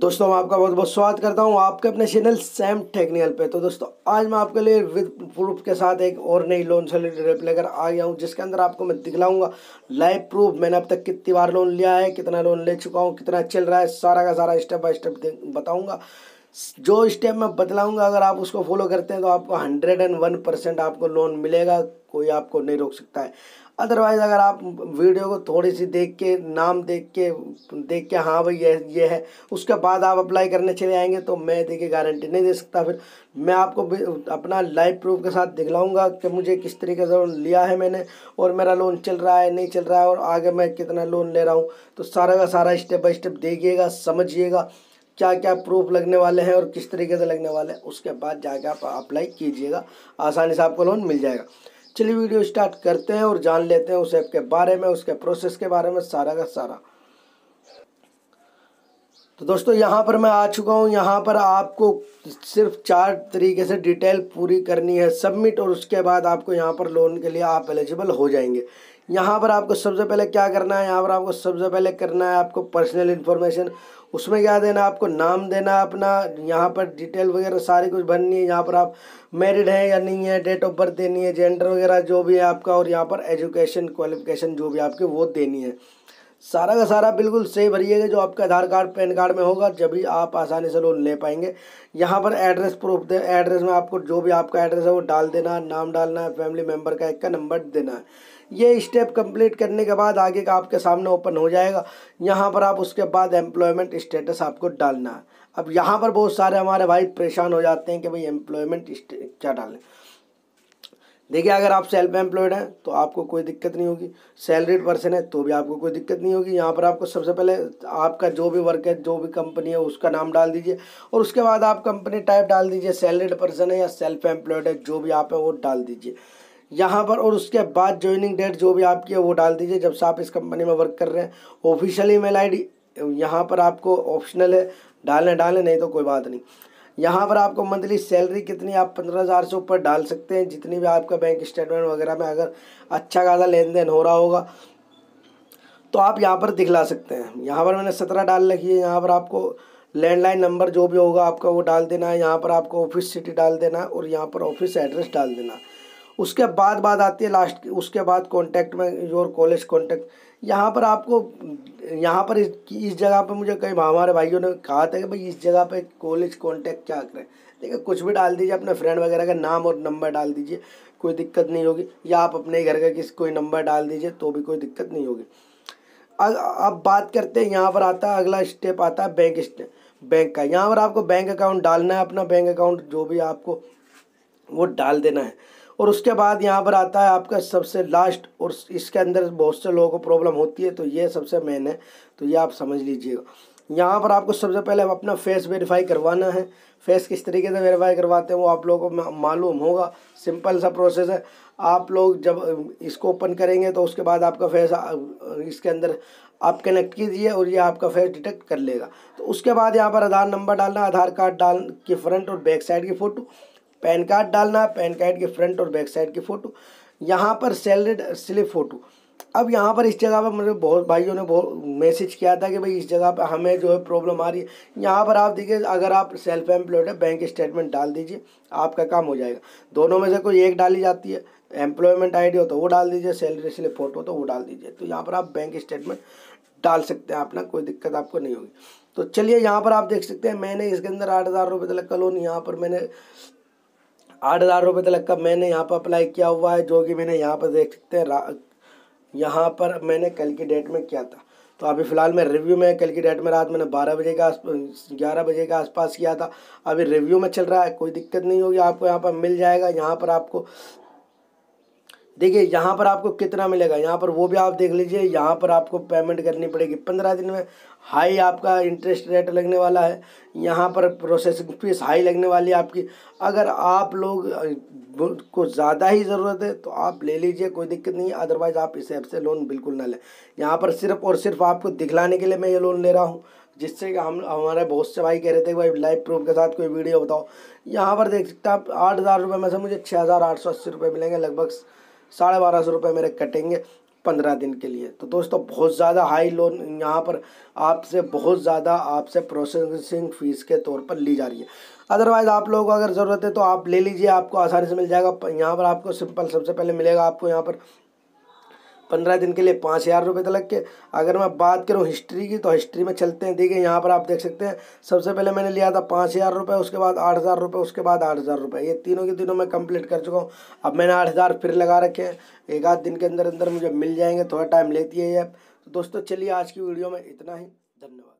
दोस्तों मैं आपका बहुत बहुत स्वागत करता हूं आपके अपने चैनल सैम टेक्निकल पे। तो दोस्तों आज मैं आपके लिए विद प्रूफ के साथ एक और नई लोन से रिलेटेड लेकर आ गया हूं, जिसके अंदर आपको मैं दिखलाऊंगा लाइव प्रूफ मैंने अब तक कितनी बार लोन लिया है, कितना लोन ले चुका हूं, कितना चल रहा है, सारा का सारा स्टेप बाय स्टेप बताऊँगा। जो स्टेप मैं बतलाऊँगा अगर आप उसको फॉलो करते हैं तो आपको 101% आपको लोन मिलेगा, कोई आपको नहीं रोक सकता है। अदरवाइज़ अगर आप वीडियो को थोड़ी सी देख के नाम देख के हाँ भाई ये है उसके बाद आप अप्लाई करने चले आएंगे तो मैं देखिए गारंटी नहीं दे सकता। फिर मैं आपको अपना लाइव प्रूफ के साथ दिखलाऊंगा कि मुझे किस तरीके से लोन लिया है मैंने और मेरा लोन चल रहा है नहीं चल रहा है और आगे मैं कितना लोन ले रहा हूँ। तो सारा का सारा स्टेप बाय स्टेप देखिएगा, समझिएगा क्या क्या प्रूफ लगने वाले हैं और किस तरीके से लगने वाले हैं, उसके बाद जाके आप अप्लाई कीजिएगा, आसानी से आपको लोन मिल जाएगा। चलिए वीडियो स्टार्ट करते हैं और जान लेते हैं उस ऐप के बारे में, उसके प्रोसेस के बारे में सारा का सारा। तो दोस्तों यहाँ पर मैं आ चुका हूँ। यहाँ पर आपको सिर्फ 4 तरीके से डिटेल पूरी करनी है सबमिट, और उसके बाद आपको यहाँ पर लोन के लिए आप एलिजिबल हो जाएंगे। यहाँ पर आपको सबसे पहले क्या करना है, यहाँ पर आपको सबसे पहले करना है आपको पर्सनल इन्फॉर्मेशन। उसमें क्या देना, आपको नाम देना अपना, यहाँ पर डिटेल वगैरह सारी कुछ भरनी है। यहाँ पर आप मैरिड हैं या नहीं है, डेट ऑफ बर्थ देनी है, जेंडर वगैरह जो भी है आपका, और यहाँ पर एजुकेशन क्वालिफिकेशन जो भी आपके वो देनी है। सारा का सारा बिल्कुल सही भरिएगा जो आपका आधार कार्ड पैन कार्ड में होगा, जब भी आप आसानी से लोन ले पाएंगे। यहाँ पर एड्रेस प्रूफ दे, एड्रेस में आपको जो भी आपका एड्रेस है वो डाल देना, नाम डालना है, फैमिली मेम्बर का एक का नंबर देना है। ये स्टेप कंप्लीट करने के बाद आगे का आपके सामने ओपन हो जाएगा। यहाँ पर आप उसके बाद एम्प्लॉयमेंट स्टेटस आपको डालना है। अब यहाँ पर बहुत सारे हमारे भाई परेशान हो जाते हैं कि भाई एम्प्लॉयमेंट क्या डालें। देखिए अगर आप सेल्फ एम्प्लॉयड हैं तो आपको कोई दिक्कत नहीं होगी, सैलरीड पर्सन है तो भी आपको कोई दिक्कत नहीं होगी। यहाँ पर आपको सबसे पहले आपका जो भी वर्क है, जो भी कंपनी है उसका नाम डाल दीजिए, और उसके बाद आप कंपनी टाइप डाल दीजिए, सैलरीड पर्सन है या सेल्फ एम्प्लॉयड है, जो भी आप है वो डाल दीजिए यहाँ पर। और उसके बाद ज्वाइनिंग डेट जो भी आपकी है वो डाल दीजिए, जब से आप इस कंपनी में वर्क कर रहे हैं। ऑफिशियल ईमेल आईडी यहाँ पर आपको ऑप्शनल है, डालें नहीं तो कोई बात नहीं। यहाँ पर आपको मंथली सैलरी कितनी, आप 15,000 से ऊपर डाल सकते हैं, जितनी भी आपका बैंक स्टेटमेंट वगैरह में अगर अच्छा खासा लेन देन हो रहा होगा तो आप यहाँ पर दिखला सकते हैं। यहाँ पर मैंने 17 डाल रखी है। यहाँ पर आपको लैंडलाइन नंबर जो भी होगा आपका वो डाल देना है। यहाँ पर आपको ऑफिस सिटी डाल देना है और यहाँ पर ऑफिस एड्रेस डाल देना। उसके बाद आती है लास्ट की, उसके बाद कॉन्टैक्ट में योर कॉलेज कॉन्टैक्ट। यहाँ पर आपको यहाँ पर इस जगह पर मुझे कई हमारे भाइयों ने कहा था कि भाई इस जगह पे कॉलेज कॉन्टैक्ट क्या करें। देखिए कुछ भी डाल दीजिए, अपने फ्रेंड वगैरह का नाम और नंबर डाल दीजिए, कोई दिक्कत नहीं होगी, या आप अपने घर का किसी कोई नंबर डाल दीजिए तो भी कोई दिक्कत नहीं होगी। अब बात करते हैं, यहाँ पर आता अगला स्टेप आता है बैंक का। यहाँ पर आपको बैंक अकाउंट डालना है, अपना बैंक अकाउंट जो भी आपको वो डाल देना है। और उसके बाद यहाँ पर आता है आपका सबसे लास्ट, और इसके अंदर बहुत से लोगों को प्रॉब्लम होती है तो ये सबसे मेन है, तो ये आप समझ लीजिएगा। यहाँ पर आपको सबसे पहले अपना फेस वेरीफाई करवाना है। फेस किस तरीके से वेरीफाई करवाते हैं वो आप लोगों को मालूम होगा, सिंपल सा प्रोसेस है। आप लोग जब इसको ओपन करेंगे तो उसके बाद आपका फेस इसके अंदर आप कनेक्ट कीजिए और ये आपका फेस डिटेक्ट कर लेगा। तो उसके बाद यहाँ पर आधार नंबर डालना, आधार कार्ड की फ्रंट और बैक साइड की फ़ोटो, पैन कार्ड डालना, पैन कार्ड की फ्रंट और बैक साइड की फ़ोटो, यहाँ पर सैलरी स्लिप फ़ोटो। अब यहाँ पर इस जगह पर मुझे बहुत भाइयों ने बहुत मैसेज किया था कि भाई इस जगह पर हमें जो है प्रॉब्लम आ रही है। यहाँ पर आप देखिए अगर आप सेल्फ एम्प्लॉयड है बैंक स्टेटमेंट डाल दीजिए, आपका काम हो जाएगा। दोनों में से कोई एक डाली जाती है, एम्प्लॉयमेंट आईडी हो तो वो डाल दीजिए, सैलरी स्लिप फ़ोटो तो वो डाल दीजिए। तो यहाँ पर आप बैंक स्टेटमेंट डाल सकते हैं अपना, कोई दिक्कत आपको नहीं होगी। तो चलिए यहाँ पर आप देख सकते हैं मैंने इसके अंदर 8,000 रुपये तक का लोन, यहाँ पर मैंने 8,000 रुपये तक का मैंने यहाँ पर अप्लाई किया हुआ है, जो कि मैंने यहाँ पर देख सकते हैं यहाँ पर मैंने कल की डेट में किया था। तो अभी फ़िलहाल मैं रिव्यू में, कल की डेट में रात मैंने 11 बजे के आसपास किया था, अभी रिव्यू में चल रहा है, कोई दिक्कत नहीं होगी, आपको यहाँ पर मिल जाएगा। यहाँ पर आपको देखिए यहाँ पर आपको कितना मिलेगा यहाँ पर वो भी आप देख लीजिए। यहाँ पर आपको पेमेंट करनी पड़ेगी 15 दिन में, हाई आपका इंटरेस्ट रेट लगने वाला है। यहाँ पर प्रोसेसिंग फीस हाई लगने वाली है आपकी। अगर आप लोग को ज़्यादा ही ज़रूरत है तो आप ले लीजिए, कोई दिक्कत नहीं है, अदरवाइज़ आप इस ऐप से लोन बिल्कुल ना लें। यहाँ पर सिर्फ और सिर्फ आपको दिखलाने के लिए मैं ये लोन ले रहा हूँ, जिससे कि हमारे बहुत से भाई कह रहे थे भाई लाइव प्रूफ के साथ कोई वीडियो बताओ। यहाँ पर देख सकते हैं आप 8,000 रुपये में से मुझे 6,880 रुपये मिलेंगे, लगभग 1250 रुपये मेरे कटेंगे। 15 दिन के लिए। तो दोस्तों बहुत ज़्यादा हाई लोन यहाँ पर आपसे बहुत ज़्यादा आपसे प्रोसेसिंग फ़ीस के तौर पर ली जा रही है। अदरवाइज़ आप लोगों को अगर ज़रूरत है तो आप ले लीजिए, आपको आसानी से मिल जाएगा। यहाँ पर आपको सिंपल सबसे पहले मिलेगा आपको यहाँ पर 15 दिन के लिए 5000 रुपये तक के। अगर मैं बात करूं हिस्ट्री की तो हिस्ट्री में चलते हैं, देखिए यहाँ पर आप देख सकते हैं। सबसे पहले मैंने लिया था 5000 रुपये, उसके बाद 8000 रुपये, उसके बाद 8000 रुपये। ये तीनों के तीनों मैं कंप्लीट कर चुका हूँ। अब मैंने 8000 फिर लगा रखे हैं, एक आध दिन के अंदर अंदर मुझे मिल जाएंगे, थोड़ा टाइम लेती है ये। तो दोस्तों चलिए आज की वीडियो में इतना ही, धन्यवाद।